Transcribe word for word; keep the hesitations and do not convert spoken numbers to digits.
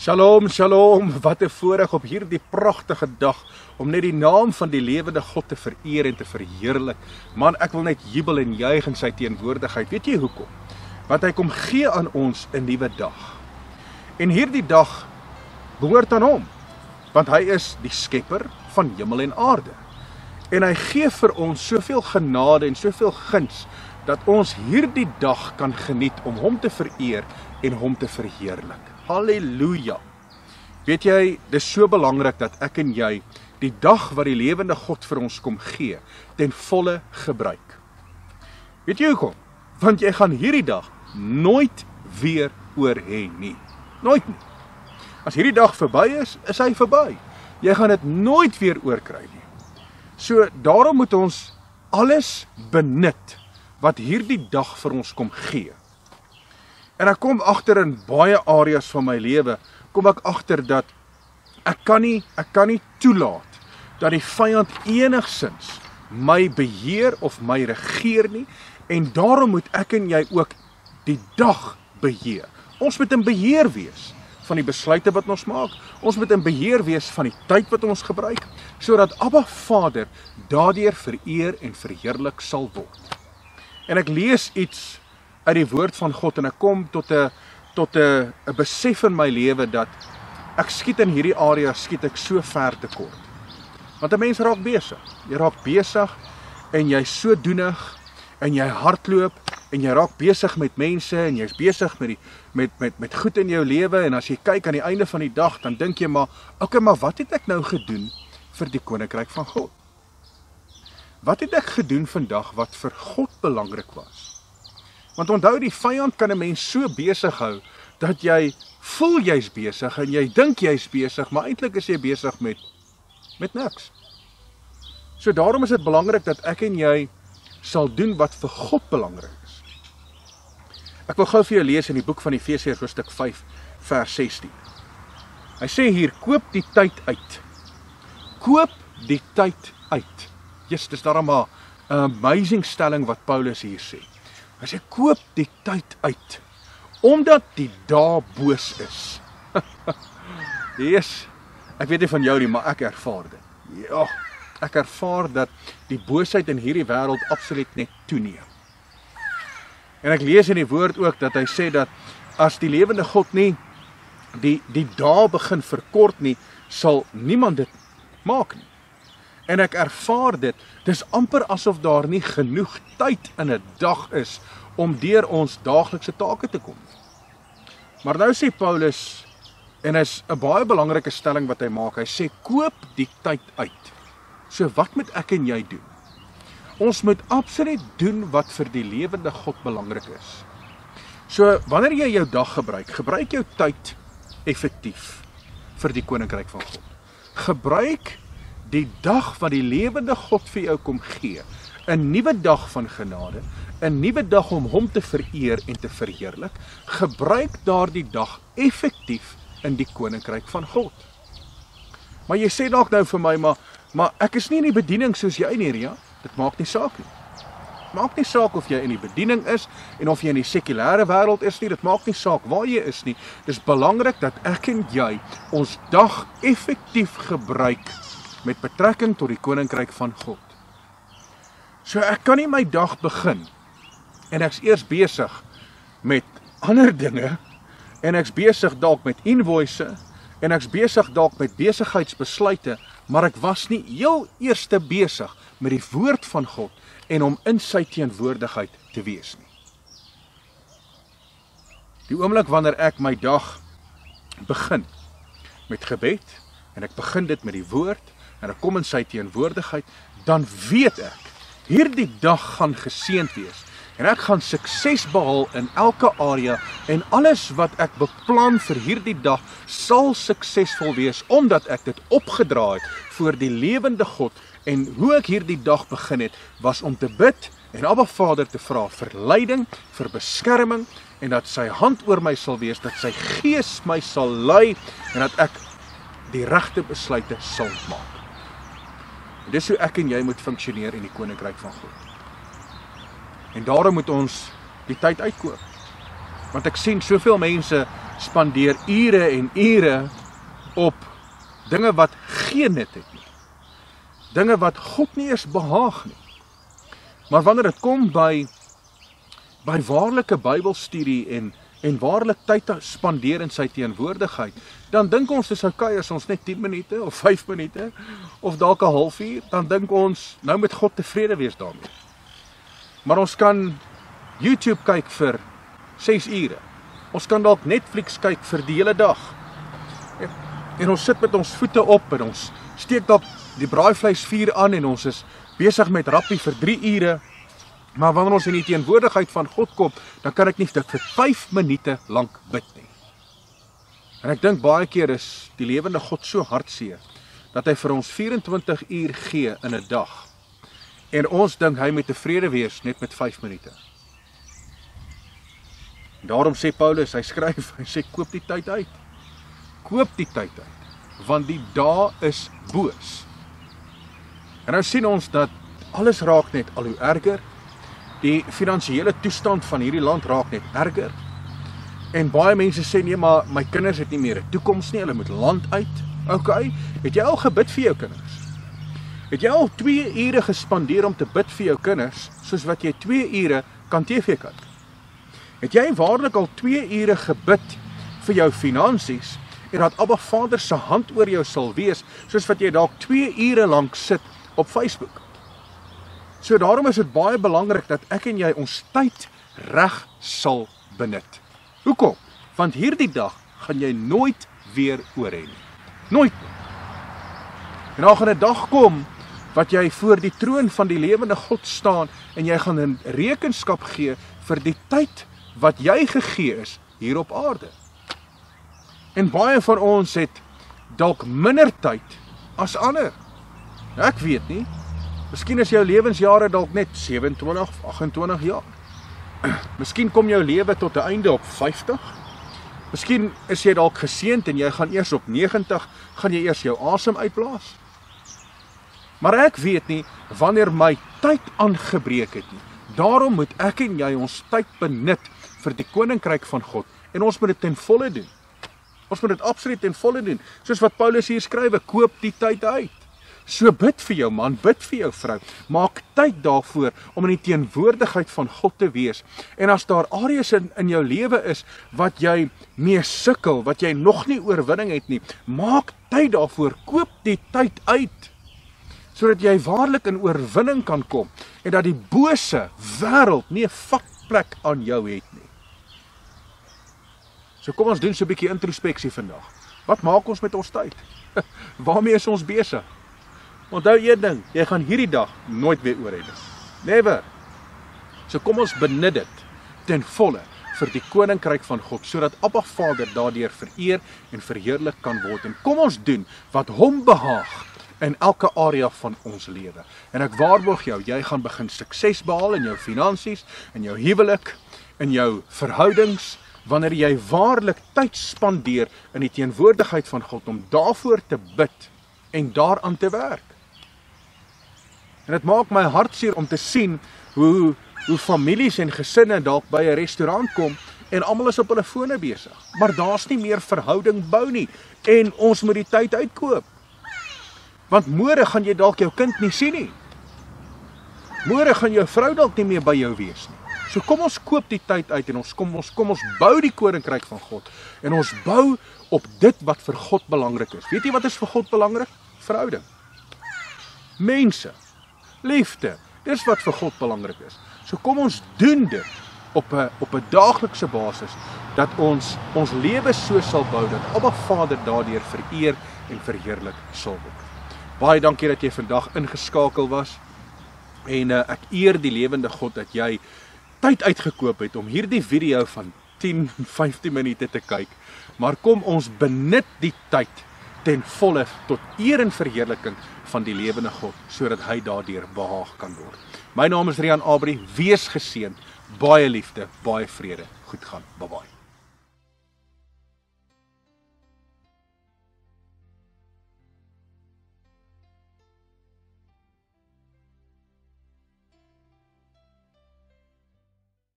Shalom, shalom, wat 'n voorreg op hierdie pragtige dag om net die naam van die lewende God te vereer en te verheerlik. Man, ek wil net jubel en juig in sy teenwoordigheid. Weet jy hoekom? Want hy kom gee aan ons 'n nuwe dag. En hierdie dag behoort aan hom, want hy is die skepper van hemel en aarde. En hy gee vir ons soveel genade en soveel guns, dat ons hierdie dag kan geniet om hom te vereer en hom te verheerlik. Halleluja! Weet jy, dis so belangrik dat ek en jy die dag wat die lewende God vir ons kom gee, ten volle gebruik. Weet jy hoekom? Want jy gaan hierdie dag nooit weer oor hê nie. Nooit nie. As hierdie dag verby is, is hy verby. Jy gaan dit nooit weer oorkry nie. So daarom moet ons alles benut wat hierdie dag vir ons kom gee. En ek kom agter in baie areas van my lewe, kom ek agter dat ek kan nie, ek kan nie toelaat dat die vyand enigsins my beheer of my regeer nie, en daarom moet ek en jy ook die dag beheer. Ons moet in beheer wees van die besluite wat ons maak, ons moet in beheer wees van die tyd wat ons gebruik, sodat ABBA Vader daardeur vereer en verheerlik sal word. En ek lees iets uit die woord van God en ek kom tot 'n tot 'n 'n besef in my lewe dat ek skiet in hierdie area skiet ek so ver te kort. Want 'n mens raak besig. Jy raak besig en jy's so doenig en jy hardloop en jy raak besig met mense en jy's besig met die met met met goed in jou lewe, en as jy kyk aan die einde van die dag dan dink jy maar, okay, maar wat het ek nou gedoen vir die koninkryk van God? Wat het ek gedoen vandag wat vir God belangrik was? Want onthou, die vyand kan 'n mens so besig hou dat jy voel jy's besig en jy dink jy's besig, maar eintlik is jy besig met met niks. So daarom is dit belangrik dat ek en jy sal doen wat vir God belangrik is. Ek wil gou vir jou lees in die boek van Efesiërs hoofstuk vyf vers sestien. Hy sê hier: koop die tyd uit. Koop die tyd uit. Jesus, dis daarom 'n amazing stelling wat Paulus hier sê. Hy sê, koop die tyd uit, omdat die dae boos is. Yes, ek weet nie van jou nie, maar ek ervaar dit. Ja, ek ervaar dat die boosheid in hierdie wêreld absoluut net toeneem. En ek lees in die woord ook dat hy sê dat as die lewende God nie die, die dae begin verkort nie, sal niemand dit maak nie. En ek ervaar dit, dis amper asof daar nie genoeg tyd in 'n dag is om deur ons daaglikse take te kom. Maar nou sê Paulus, en is 'n baie belangrike stelling wat hy maak, hy sê, koop die tyd uit. So wat moet ek en jy doen? Ons moet absoluut doen wat vir die lewende God belangrik is. So wanneer jy jou dag gebruik, gebruik jou tyd effektief vir die koninkryk van God. Gebruik die dag wat die lewende God vir jou kom gee, 'n nuwe dag van genade, 'n nuwe dag om hom te vereer en te verheerlik, gebruik daardie dag effektief in die koninkryk van God. Maar jy sê dalk nou vir my, maar, maar ek is nie in die bediening soos jy nie, Riaan. Dit maak nie saak nie. Dit maak nie saak of jy in die bediening is en of jy in die sekulêre wêreld is nie, dit maak nie saak waar jy is nie. Dis belangrik dat ek en jy ons dag effektief gebruik met betrekking tot die koninkryk van God. So ek kan nie my dag begin en ek's eers besig met ander dinge, en ek's besig dalk met invoice, en ek's besig dalk met besigheidsbesluite, maar ek was nie heel eerste besig met die woord van God en om in sy teenwoordigheid te wees nie. Die oomblik wanneer ek my dag begin met gebed, en ek begin dit met die woord, en ek kom in sy teenwoordigheid, dan weet ek, hierdie dag gaan geseënd wees, en ek gaan sukses behaal in elke area, en alles wat ek beplan vir hierdie dag, sal suksesvol wees, omdat ek dit opgedra het voor die lewende God, en hoe ek hierdie dag begin het, was om te bid, en ABBA Vader te vra vir leiding, vir beskerming, en dat sy hand oor my sal wees, dat sy gees my sal lei, en dat ek die regte besluite sal maak. En dis hoe ek en jy moet funksioneer in die koninkryk van God. En daarom moet ons die tyd uitkoop. Want ek sien soveel mense spandeer ure en ure op dinge wat geen nut het nie. Dinge wat God nie eens behaag nie. Maar wanneer dit kom by by waarlike Bybelstudie en en waarlik tyd spandeer in sy teenwoordigheid, dan dink ons dis okay as ons net tien minute of vyf minute of dalk 'n halfuur, dan dink ons nou met God tevrede wees daarmee. Maar ons kan YouTube kyk vir ses ure. Ons kan dalk Netflix kyk vir die hele dag. En ons sit met ons voete op en ons steek dalk die braaivleisvuur aan en ons is besig met rappie vir drie ure. Maar wanneer ons in die teenwoordigheid van God kom, dan kan ek nie dit vir vyf minute lank bid nie. En ek dink baie keer is die lewende God so hartseer dat hy vir ons vyf en twintig uur gee in 'n dag. En ons dink hy moet tevrede wees net met vyf minute. Daarom sê Paulus, hy skryf, hy sê koop die tyd uit. Koop die tyd uit, want die dae is boos. En nou sien ons dat alles raak net al hoe erger. Die finansiële toestand van hierdie land raak net erger. En baie mense sê nee, maar my kinders het nie meer 'n toekoms nie, hulle moet land uit. Okay, het jy al gebid vir jou kinders? Het jy al twee ure gespandeer om te bid vir jou kinders, soos wat jy twee ure kan T V kyk? Het jy waarlik al twee ure gebid vir jou finansies en dat ABBA Vader se hand oor jou sal wees, soos wat jy dalk twee ure lank sit op Facebook? So daarom is het baie belangrik dat ek en jy ons tyd reg sal benut. Hoekom? Want hierdie dag gaan jy nooit weer oor hê nie. Nooit. En daar gaan 'n dag kom wat jy voor die troon van die lewende God staan en jy gaan 'n rekenskap gee vir die tyd wat jy gegee is hier op aarde. En baie van ons het dalk minder tyd as ander. Ek weet nie. Miskien is jou lewensjare dalk net sewe en twintig of agt en twintig jaar. Miskien kom jou lewe tot 'n einde op vyftig. Miskien is jy dalk geseënd en jy gaan eers op negentig, gaan jy eers jou asem uitblaas. Maar ek weet nie wanneer my tyd aangebreek het nie. Daarom moet ek en jy ons tyd benut vir die koninkryk van God en ons moet dit ten volle doen. Ons moet dit absoluut ten volle doen. Soos wat Paulus hier skryf, koop die tyd uit. So bid vir jou man, bid vir jou vrou. Maak tyd daarvoor om in die teenwoordigheid van God te wees. En as daar areas in, in jou lewe is wat jy mee sukkel, wat jy nog nie oorwinning het nie, maak tyd daarvoor, koop die tyd uit, sodat jy waarlik in oorwinning kan kom en dat die bose wêreld nie 'n vakplek aan jou het nie. So kom ons doen so 'n bietjie introspeksie vandag. Wat maak ons met ons tyd? Waarmee is ons besig? Onthou een ding, jy gaan hierdie dag nooit weer oor hê nie. Never. So kom ons benut dit ten volle vir die koninkryk van God, sodat Abba Vader daardeur vereer en verheerlik kan word. En kom ons doen wat hom behaag in elke area van ons lewe. En ek waarborg jou, jy gaan begin sukses behaal in jou finansies, in jou huwelik, in jou verhoudings, wanneer jy waarlik tyd spandeer in die teenwoordigheid van God om daarvoor te bid en daaraan te werk. En dit maak my hartseer om te sien hoe, hoe families en gesinne dalk by 'n restaurant kom en almal is op hulle fone besig. Maar daar's nie meer verhouding bou nie en ons moet die tyd uitkoop. Want môre gaan jy dalk jou kind nie sien nie. Môre gaan jou vrou dalk nie meer by jou wees nie. So kom ons koop die tyd uit en ons kom ons kom ons bou die koninkryk van God en ons bou op dit wat vir God belangrik is. Weet jy wat is vir God belangrik? Verhouding. Mense. Liefde, dis wat vir God belangrik is. So kom ons doen dit op 'n op 'n daaglikse basis, dat ons ons lewe so sal bou dat Abba Vader daardeur vereer en verheerlik sal word. Baie dankie dat jy vandag ingeskakel was en uh, ek eer die lewende God dat jy tyd uitgekoop het om hierdie video van tien, vyftien minute te kyk. Maar kom ons benut die tyd ten volle tot eer en verheerliking van die lewende God, sodat hy daardeur behaag kan word. My naam is Riaan Abrie, wees geseënd, baie liefde, baie vrede, goed gaan, bye bye.